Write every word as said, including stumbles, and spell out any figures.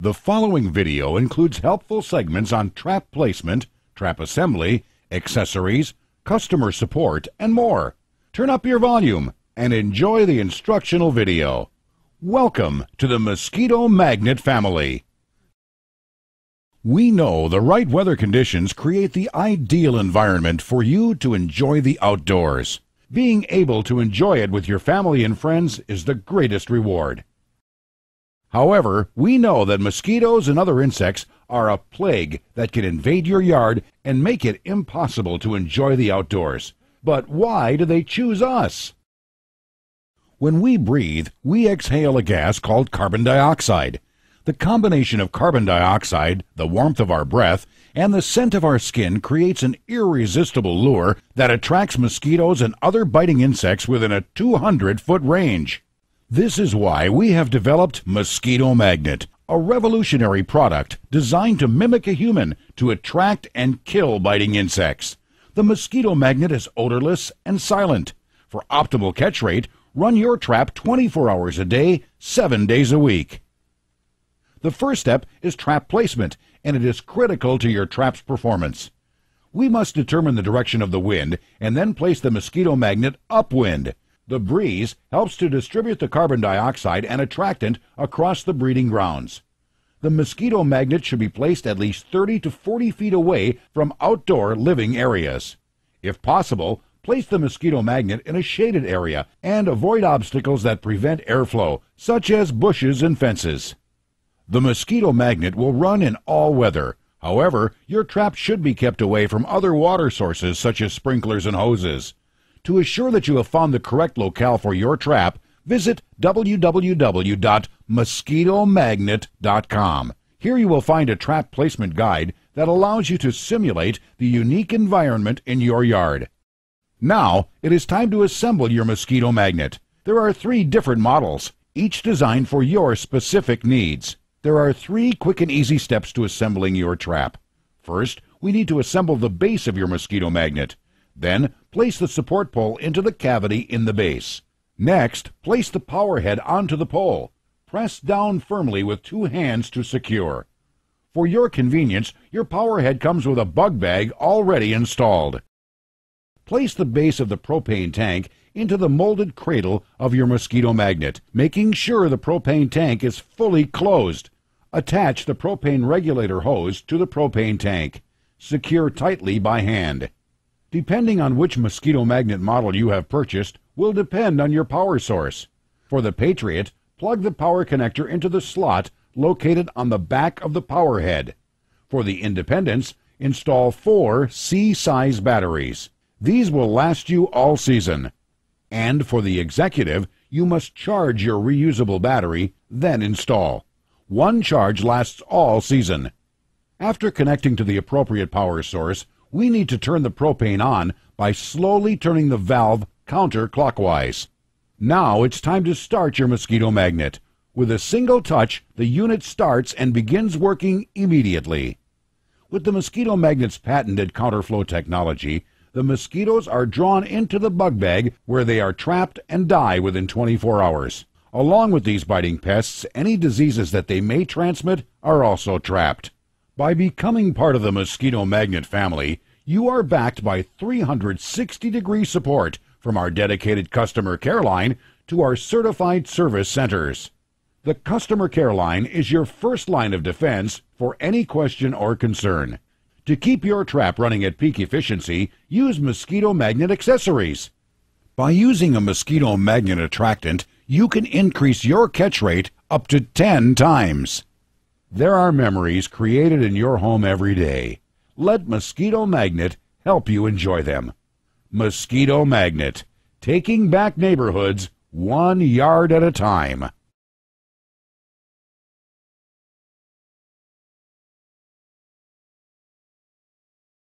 The following video includes helpful segments on trap placement, trap assembly, accessories, customer support, and more. Turn up your volume and enjoy the instructional video. Welcome to the Mosquito Magnet family. We know the right weather conditions create the ideal environment for you to enjoy the outdoors. Being able to enjoy it with your family and friends is the greatest reward. However, we know that mosquitoes and other insects are a plague that can invade your yard and make it impossible to enjoy the outdoors. But why do they choose us? When we breathe, we exhale a gas called carbon dioxide. The combination of carbon dioxide, the warmth of our breath, and the scent of our skin creates an irresistible lure that attracts mosquitoes and other biting insects within a two hundred foot range. This is why we have developed Mosquito Magnet, a revolutionary product designed to mimic a human to attract and kill biting insects. The Mosquito Magnet is odorless and silent. For optimal catch rate, run your trap twenty-four hours a day, seven days a week. The first step is trap placement, and it is critical to your trap's performance. We must determine the direction of the wind and then place the Mosquito Magnet upwind. The breeze helps to distribute the carbon dioxide and attractant across the breeding grounds. The Mosquito Magnet should be placed at least thirty to forty feet away from outdoor living areas. If possible, place the Mosquito Magnet in a shaded area and avoid obstacles that prevent airflow, such as bushes and fences. The Mosquito Magnet will run in all weather. However, your trap should be kept away from other water sources such as sprinklers and hoses. To assure that you have found the correct locale for your trap, visit w w w dot mosquito magnet dot com. Here you will find a trap placement guide that allows you to simulate the unique environment in your yard. Now, it is time to assemble your Mosquito Magnet. There are three different models, each designed for your specific needs. There are three quick and easy steps to assembling your trap. First, we need to assemble the base of your Mosquito Magnet. Then, place the support pole into the cavity in the base. Next, place the power head onto the pole. Press down firmly with two hands to secure. For your convenience, your power head comes with a bug bag already installed. Place the base of the propane tank into the molded cradle of your Mosquito Magnet, making sure the propane tank is fully closed. Attach the propane regulator hose to the propane tank. Secure tightly by hand. Depending on which Mosquito Magnet model you have purchased will depend on your power source. For the Patriot, plug the power connector into the slot located on the back of the power head. For the Independence, install four C size batteries. These will last you all season. And for the Executive, you must charge your reusable battery, then install. One charge lasts all season. After connecting to the appropriate power source, we need to turn the propane on by slowly turning the valve counterclockwise. Now it's time to start your Mosquito Magnet. With a single touch, the unit starts and begins working immediately. With the Mosquito Magnet's patented counterflow technology, the mosquitoes are drawn into the bug bag where they are trapped and die within twenty-four hours. Along with these biting pests, any diseases that they may transmit are also trapped. By becoming part of the Mosquito Magnet family, you are backed by three hundred sixty degree support from our dedicated customer care line to our certified service centers. The customer care line is your first line of defense for any question or concern. To keep your trap running at peak efficiency, use Mosquito Magnet accessories. By using a Mosquito Magnet attractant, you can increase your catch rate up to ten times. There are memories created in your home every day. Let Mosquito Magnet help you enjoy them. Mosquito Magnet, taking back neighborhoods one yard at a time.